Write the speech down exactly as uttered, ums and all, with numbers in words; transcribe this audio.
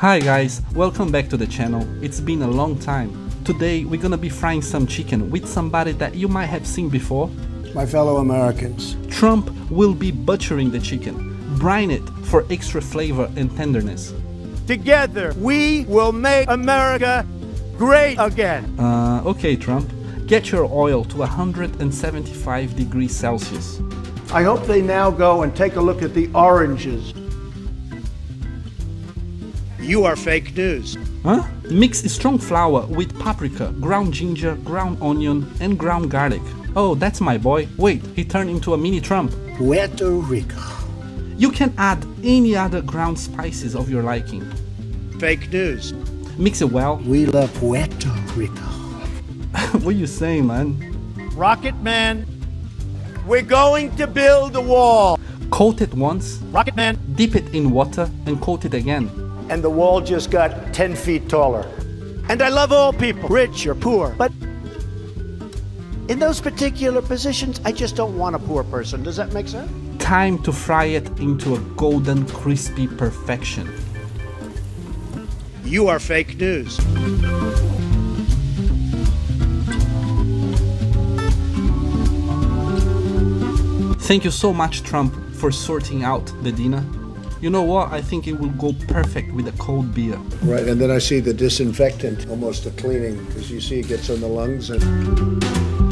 Hi guys, welcome back to the channel. It's been a long time. Today we're gonna be frying some chicken with somebody that you might have seen before. My fellow Americans. Trump will be butchering the chicken. Brine it for extra flavor and tenderness. Together we will make America great again. Uh, okay Trump, get your oil to one hundred seventy-five degrees Celsius. I hope they now go and take a look at the oranges. You are fake news. Huh? Mix strong flour with paprika, ground ginger, ground onion, and ground garlic. Oh, that's my boy. Wait, he turned into a mini Trump. Puerto Rico. You can add any other ground spices of your liking. Fake news. Mix it well. We love Puerto Rico. What you saying, man? Rocket Man. We're going to build a wall. Coat it once. Rocket Man. Dip it in water and coat it again. And the wall just got ten feet taller. And I love all people, rich or poor, but in those particular positions, I just don't want a poor person. Does that make sense? Time to fry it into a golden, crispy perfection. You are fake news. Thank you so much, Trump, for sorting out the dinner. You know what? I think it will go perfect with a cold beer. Right, and then I see the disinfectant, almost a cleaning, because you see it gets on the lungs. And